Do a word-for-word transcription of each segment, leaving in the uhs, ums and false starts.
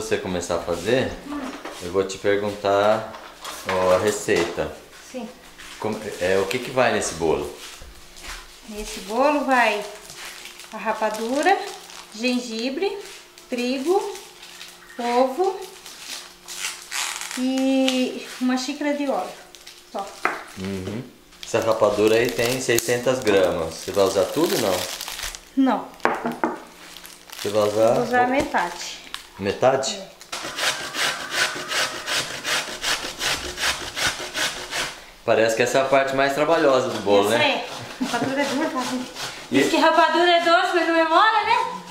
você começar a fazer, hum. eu vou te perguntar ó, a receita. Sim. Como, é, o que que vai nesse bolo? Nesse bolo vai a rapadura, gengibre, trigo, ovo e uma xícara de óleo só. Uhum. Essa rapadura aí tem seiscentas gramas. Você vai usar tudo ou não? Não. Você vai usar? Vou usar metade. Metade? É. Parece que essa é a parte mais trabalhosa do bolo, eu né? Sei. Rapadura é dura, tá? Diz que rapadura é doce, mas não é mole, né?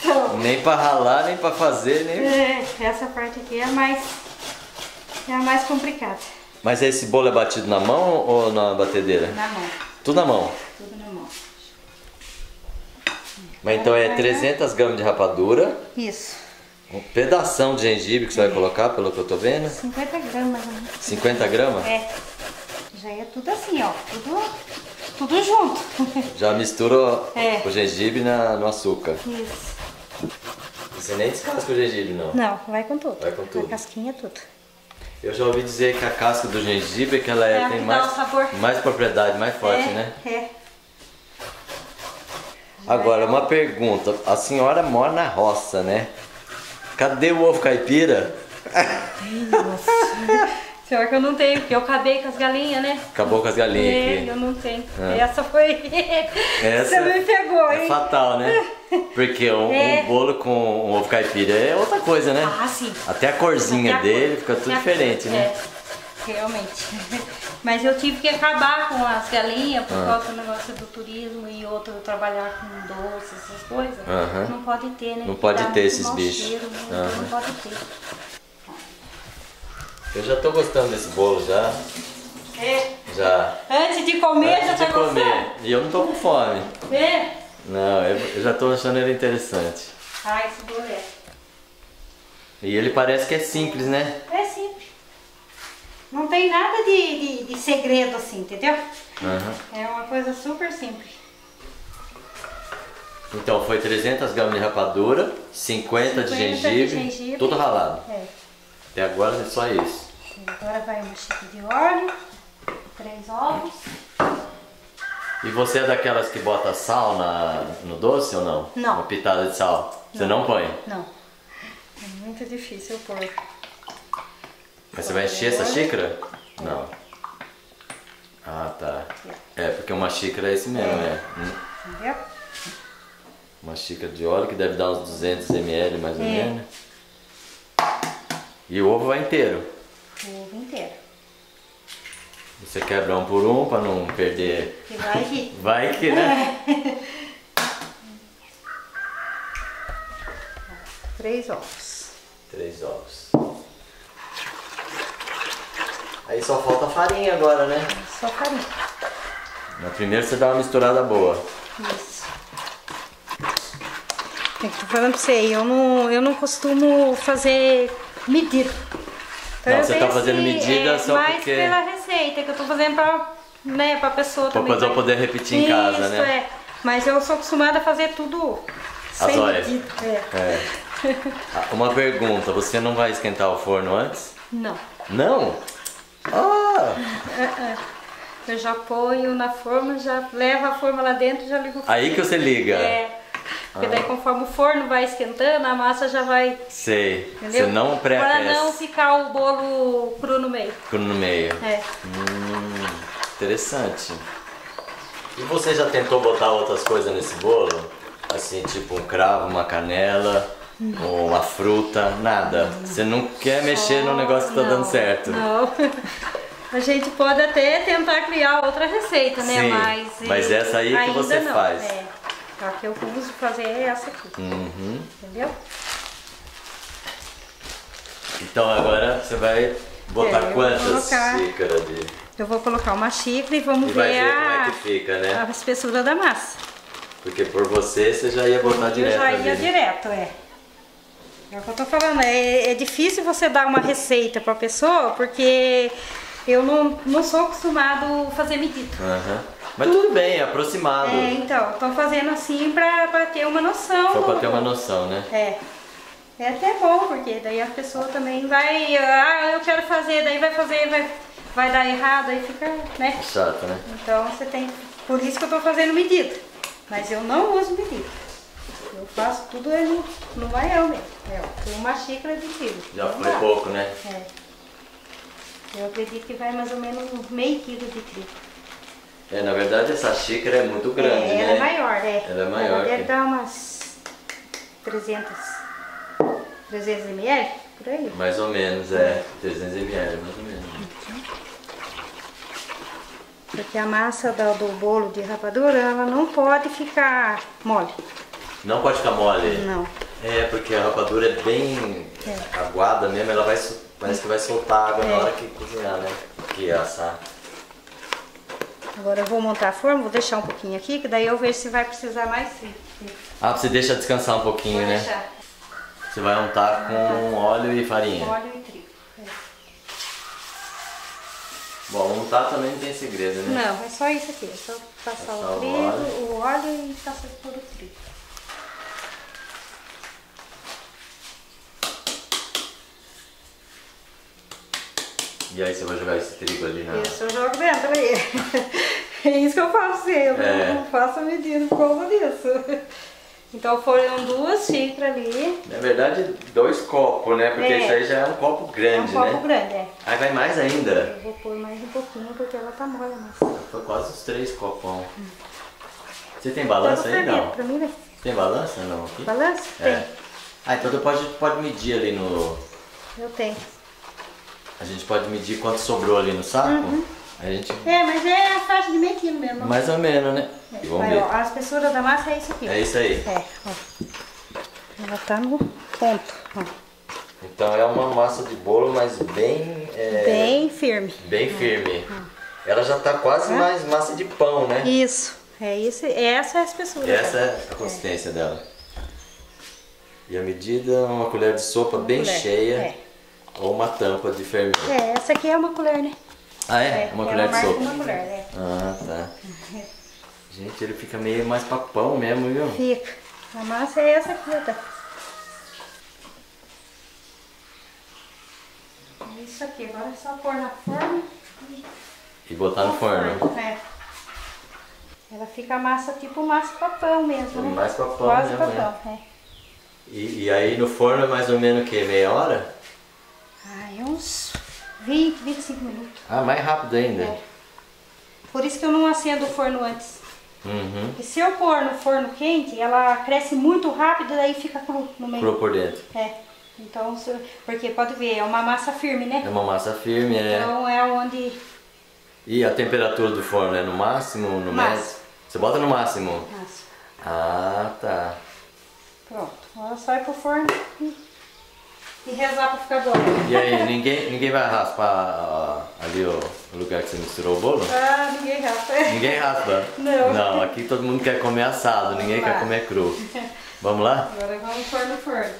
Então... Nem pra ralar, nem pra fazer, nem... É, essa parte aqui é a mais... é a mais complicada. Mas esse bolo é batido na mão ou na batedeira? Na mão. Tudo na mão? Tudo na mão. Mas então é trezentas gramas de rapadura. Isso. Um pedação de gengibre que você vai colocar, pelo que eu tô vendo. cinquenta gramas. Né? cinquenta gramas? É. Já é tudo assim, ó. Tudo, tudo junto. Já mistura é. o gengibre na, no açúcar. Isso. Você nem descasca o gengibre, não? Não, vai com tudo. Vai com tudo. A casquinha, tudo. Eu já ouvi dizer que a casca do gengibre que ela é, é, tem mais, mais propriedade, mais forte, é, né? É. Agora, uma pergunta. A senhora mora na roça, né? Cadê o ovo caipira? Nossa. Pior que eu não tenho, porque eu acabei com as galinhas, né? Acabou com as galinhas é, aqui. Eu não tenho. Ah. Essa foi... Essa você me pegou, hein? É fatal, né? Porque um, é. um bolo com um ovo caipira é outra coisa, né? Ah, sim. Até a corzinha Até a dele cor... fica tudo é. diferente, né? É, realmente. Mas eu tive que acabar com as galinhas por ah. causa do negócio do turismo e outro trabalhar com doces, essas coisas. Uh-huh. Não pode ter, né? Não pode ter esses bichos. Cheiro, né? uh-huh. Não pode ter. Eu já tô gostando desse bolo já. É. Já. Antes de comer Antes já tá de gostando. Comer. E eu não tô com fome. É. Não, eu, eu já tô achando ele interessante. Ah, esse bolo é. E ele parece que é simples, né? É simples. Não tem nada de, de, de segredo assim, entendeu? Uhum. É uma coisa super simples. Então foi trezentas gramas de rapadura, cinquenta, cinquenta de, gengibre, de gengibre, tudo ralado. É. Até agora é só isso. Agora vai uma xícara de óleo, três ovos. E você é daquelas que bota sal na, no doce ou não? Não. Uma pitada de sal? Não. Você não põe? Não. É muito difícil eu pôr. Mas você vai encher essa xícara? Não. Ah, tá. É, porque uma xícara é esse mesmo, né? Entendeu? Uma xícara de óleo que deve dar uns duzentos mililitros mais ou menos. E o ovo vai inteiro? O ovo inteiro. Você quebra um por um pra não perder... Que vai que... Vai que, né? Três ovos. Três ovos. Aí só falta farinha agora, né? Só farinha. Mas primeiro você dá uma misturada boa. Isso. Eu tô falando pra você, eu não, eu não costumo fazer medida. Então não, você tá fazendo medida é, só mais porque... Mais pela receita, que eu tô fazendo pra, né, pra pessoa pra também. Pra pessoa poder repetir em Isso, casa, né? Isso, é. Mas eu sou acostumada a fazer tudo sem medida. É. É. Uma pergunta, você não vai esquentar o forno antes? Não. Não? Ah! Eu já ponho na forma, já levo a forma lá dentro e já ligo o forno. Aí que você liga? É. Porque ah. daí conforme o forno vai esquentando, a massa já vai... Sei. Entendeu? Você não pré-aquece. Pra não ficar o bolo cru no meio. Cru no meio. É. Hum, interessante. E você já tentou botar outras coisas nesse bolo? Assim, tipo um cravo, uma canela... Ou uma fruta, nada. Você não quer mexer no negócio que tá não, dando certo. Não. A gente pode até tentar criar outra receita, né? Sim, mas, mas essa aí que você não, faz. É. A que eu uso fazer é essa aqui. Uhum. Entendeu? Então agora você vai botar é, quantas colocar, xícaras de... Eu vou colocar uma xícara e vamos e ver, vai ver a, como é que fica, né? a espessura da massa. Porque por você, você já ia botar eu direto. Eu já ia ali. direto, é. É o que eu tô falando, é, é difícil você dar uma receita pra pessoa, porque eu não, não sou acostumado a fazer medida. Uhum. Mas tudo, tudo bem, é aproximado. É, então, tô fazendo assim pra, pra ter uma noção. Só do... pra ter uma noção, né? É. É até bom, porque daí a pessoa também vai... Ah, eu quero fazer, daí vai fazer, vai, vai dar errado, aí fica, né? Chato, né? Então você tem... Por isso que eu tô fazendo medida. Mas eu não uso medida. Eu faço tudo no, no baião mesmo. É, uma xícara de quilo. Já foi pouco, né? É. Eu acredito que vai mais ou menos meio quilo de trigo. É, na verdade essa xícara é muito grande, é, ela né? Ela é maior, é. Ela é maior. Ela deve que... dar umas trezentos... trezentos mililitros? Por aí? Mais ou menos, é. trezentos mililitros, mais ou menos. Porque a massa do, do bolo de rapadura, ela não pode ficar mole. Não pode ficar mole? Não. É, porque a rapadura é bem é. aguada mesmo, ela vai, parece que vai soltar água é. na hora que cozinhar, né? Que assar. Agora eu vou montar a forma, vou deixar um pouquinho aqui, que daí eu vejo se vai precisar mais sim. Ah, você deixa descansar um pouquinho, vou né? Deixar. Você vai untar com óleo e farinha. Óleo e trigo. É. Bom, untar também não tem segredo, né? Não, é só isso aqui. É só passar, passar o trigo, o óleo. o óleo e passar por o trigo. E aí você vai jogar esse trigo ali na... Isso, eu jogo dentro aí. É isso que eu faço, eu é. não faço a medida como disso. Então foram duas xícaras ali. Na verdade, dois copos, né? Porque é. isso aí já é um copo grande, né? É um copo né? grande, é. Aí vai mais ainda. Eu vou pôr mais um pouquinho porque ela tá mole, mas... Foi quase os três copão. Hum. Você tem balança aí, não? Pra mim, né? Tem balança, não? Aqui? Balança? É. Tem. Ah, então tu pode, pode medir ali no... Eu tenho. A gente pode medir quanto sobrou ali no saco? Uhum. A gente... É, mas é a faixa de meio quilo mesmo. Mais ou menos, né? É. Vamos ver. Ó, as espessuras da massa é isso aqui. É isso aí. É, ó. Ela tá no ponto, ó. Então é uma massa de bolo, mas bem... É... Bem firme. Bem firme. Hum. Ela já tá quase hum. mais massa de pão, né? Isso. É isso. Essa é a espessura. Essa é a consistência é. dela. E a medida é uma colher de sopa uma bem colher. cheia. É. Ou uma tampa de fermento. É, essa aqui é uma colher, né? Ah, é? É uma é colher uma de sopa. Uma colher, né? Ah, tá. Gente, ele fica meio mais papão mesmo, viu? Fica. A massa é essa aqui, tá? Isso aqui, agora é só pôr na forma e... E botar no forno. forno. É. Ela fica massa tipo massa papão mesmo, né? Mais papão Quase mesmo, papão, né? é. E, e aí no forno é mais ou menos o quê? Meia hora? Ah, é uns... vinte, vinte e cinco minutos. Ah, mais rápido ainda. É. Por isso que eu não acendo o forno antes. Uhum. Porque se eu pôr no forno quente, ela cresce muito rápido e daí fica cru no meio. Cru por dentro. É. Então, porque pode ver, é uma massa firme, né? É uma massa firme, então, é. Então é onde... E a temperatura do forno é no máximo? No máximo. Mes... Você bota no máximo? Máximo. Ah, tá. Pronto. Agora sai pro forno e... E rezar pra ficar bom. E aí, ninguém, ninguém vai raspar uh, ali o lugar que você misturou o bolo? Ah, ninguém raspa. Ninguém raspa? Não. Não, aqui todo mundo quer comer assado, ninguém quer comer cru. Vamos lá? Agora vamos pôr no forno.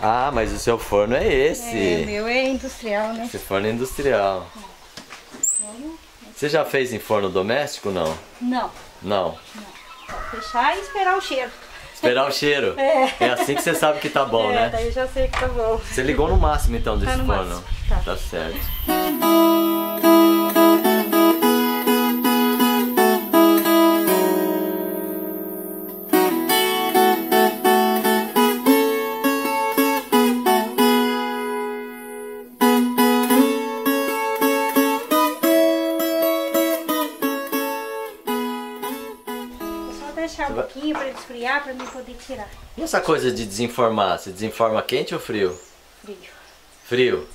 Ah, mas o seu forno é esse. É, o meu é industrial, né? Esse forno é industrial. Você já fez em forno doméstico, não? Não. Não? Não. Vou fechar e esperar o cheiro. Esperar o cheiro. É. é assim que você sabe que tá bom, é, né? Daí eu já sei que tá bom. Você ligou no máximo então desse forno. Tá. tá certo. Deixar um pouquinho para esfriar para mim poder tirar. E essa coisa de desenformar? Você desenforma quente ou frio? Frio. Frio?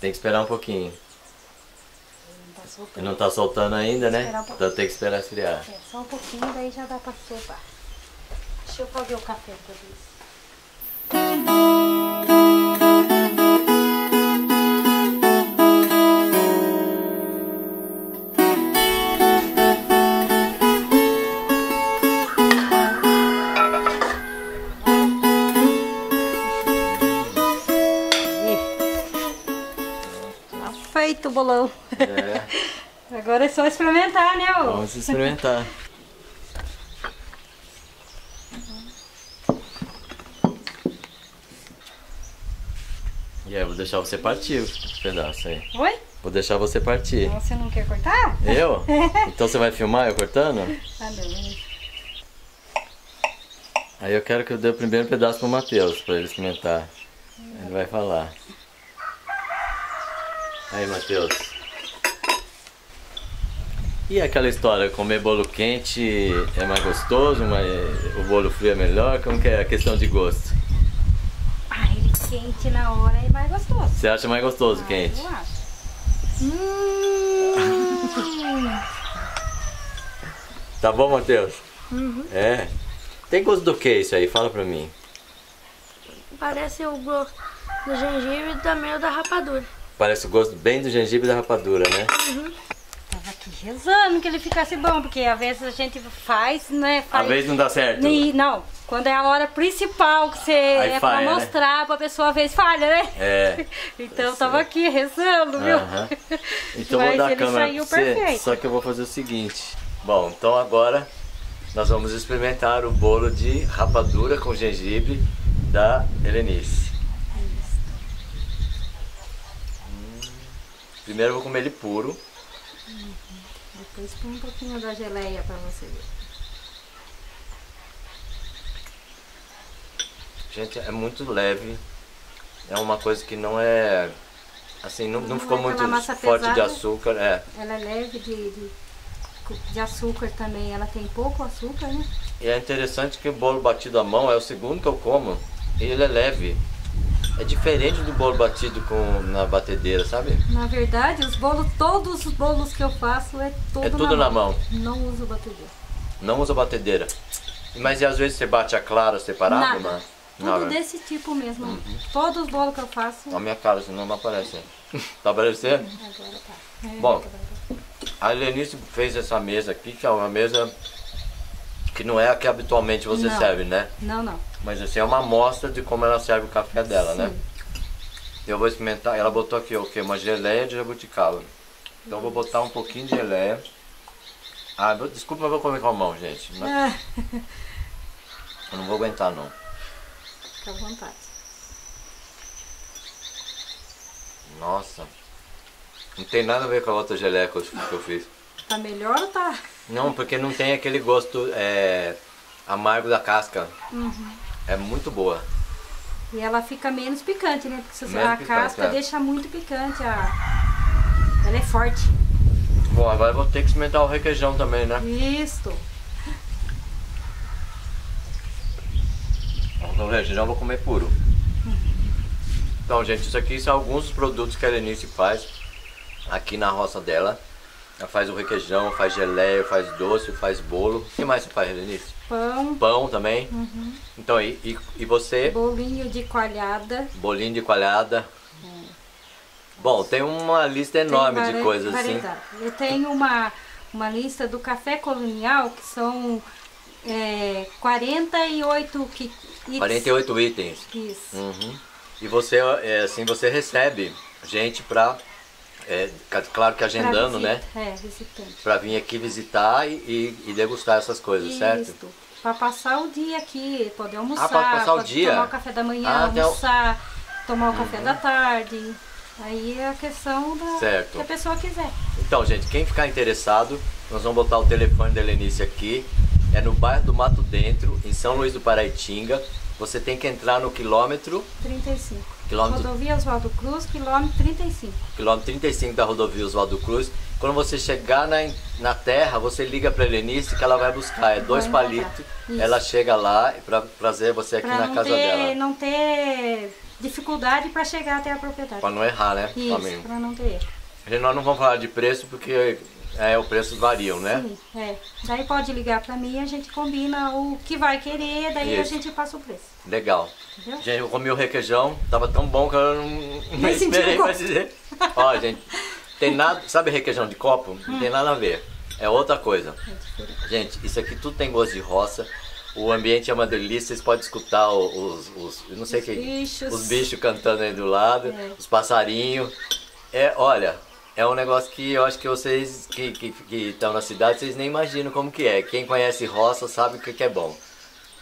Tem que esperar um pouquinho. Não tá soltando. Não tá soltando ainda, né? Um então tem que esperar esfriar. É, só um pouquinho, daí já dá para soltar. Deixa eu fazer o café para isso. Feito o bolão. É. Agora é só experimentar, né? Ô? Vamos experimentar. E aí, vou deixar você partir esse pedaço aí. Oi? Vou deixar você partir. Não, você não quer cortar? Eu? Então você vai filmar eu cortando? Ah, não. Aí eu quero que eu dê o primeiro pedaço pro Matheus, pra ele experimentar. Ele vai falar. Aí, Matheus. E aquela história, comer bolo quente é mais gostoso, mas o bolo frio é melhor? Como que é a questão de gosto? Ah, ele quente na hora é mais gostoso. Você acha mais gostoso ah, quente? Eu acho. Hum. Tá bom, Matheus? Uhum. É. Tem gosto do que isso aí? Fala pra mim. Parece o gosto do gengibre e também o da rapadura. Parece o gosto bem do gengibre e da rapadura, né? Uhum. Tava aqui rezando que ele ficasse bom, porque às vezes a gente faz, né? Às vezes não dá certo. E, não, quando é a hora principal que você aí é falha, pra mostrar, né? Pra pessoa às vezes falha, né? É. Então eu tava aqui rezando, viu? Uhum. Então mas vou dar a câmera pra você, perfeito. Só que eu vou fazer o seguinte. Bom, então agora... nós vamos experimentar o bolo de rapadura com gengibre da Helenice. Hum. Primeiro eu vou comer ele puro. Uhum. Depois põe um pouquinho da geleia para você ver. Gente, é muito leve. É uma coisa que não é... assim, não, não, não ficou é muito forte pesada, de açúcar. É. Ela é leve de... de... de açúcar também, ela tem pouco açúcar, né? E é interessante que o bolo batido à mão é o segundo que eu como e ele é leve. É diferente do bolo batido com, na batedeira, sabe? Na verdade, os bolos, todos os bolos que eu faço é tudo, é tudo na, na mão. mão. Não uso batedeira. Não uso batedeira. Mas e às vezes você bate a clara separada? Nada. Tudo não, desse tipo mesmo. Uhum. Todos os bolos que eu faço... Olha a minha cara, senão não aparece. Tá aparecendo? Agora tá. É, bom. A Lenice fez essa mesa aqui, que é uma mesa que não é a que habitualmente você não, serve, né? Não, não. Mas assim, é uma amostra de como ela serve o café dela, sim, né? Eu vou experimentar, ela botou aqui o quê? Uma geleia de jabuticaba. Então eu vou botar um pouquinho de geleia. Ah, eu, desculpa, mas eu vou comer com a mão, gente. Mas... eu não vou aguentar, não. Fica à vontade. Nossa. Não tem nada a ver com a outra geleia que eu fiz. Tá melhor ou tá? Não, porque não tem aquele gosto é, amargo da casca. Uhum. É muito boa. E ela fica menos picante, né? Porque se menos a picante, casca é. Deixa muito picante. A... ela é forte. Bom, agora eu vou ter que experimentar o requeijão também, né? Isso. Então, requeijão eu vou comer puro. Uhum. Então, gente, isso aqui são alguns dos produtos que a Lenice faz aqui na roça dela. Ela faz o requeijão, faz geleia, faz doce, faz bolo. O que mais você faz, Helenice? Pão. Pão também? Uhum. Então, e, e, e você? Bolinho de coalhada. Bolinho de coalhada. Hum. Bom, tem uma lista enorme de coisas variedade. Assim. Eu tenho uma, uma lista do café colonial, que são é, quarenta e oito itens. quarenta e oito itens. Isso. Uhum. E você, é, assim, você recebe gente pra... é, claro que agendando, pra visita, né? É, visitante. Pra vir aqui visitar e, e, e degustar essas coisas, isso, certo? Pra passar o dia aqui, poder almoçar, ah, pode passar o dia. Tomar o café da manhã, ah, almoçar, o... tomar o uhum. café da tarde. Aí é a questão da certo. Que a pessoa quiser. Então, gente, quem ficar interessado, nós vamos botar o telefone da Lenice aqui. É no bairro do Mato Dentro, em São Luís do Paraitinga. Você tem que entrar no quilômetro... trinta e cinco. Quilômetro... rodovia Oswaldo Cruz, quilômetro trinta e cinco. Quilômetro trinta e cinco da rodovia Oswaldo Cruz. Quando você chegar na, na terra, você liga para a Helenice que ela vai buscar. É dois palitos, ela chega lá para trazer você aqui pra na casa ter, dela. Não ter dificuldade para chegar até a propriedade. Para não errar, né? Isso, para não ter erro. Nós não vamos falar de preço porque... é, os preços variam, né? Sim, é. Daí pode ligar pra mim e a gente combina o que vai querer, daí isso. A gente passa o preço. Legal. Entendeu? Gente, eu comi o requeijão, tava tão bom que eu não, não esperei pra dizer. Ó, gente, tem nada... sabe requeijão de copo? Não hum. tem nada a ver. É outra coisa. É gente, isso aqui tudo tem gosto de roça. O ambiente é uma delícia, vocês podem escutar os... os eu não sei os que, bichos. Os bichos cantando aí do lado, é. Os passarinhos. É, olha... é um negócio que eu acho que vocês que estão que, que na cidade, vocês nem imaginam como que é. Quem conhece roça sabe o que, que é bom.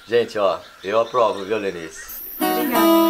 Gente, ó, eu aprovo, viu, Lenice? Obrigada.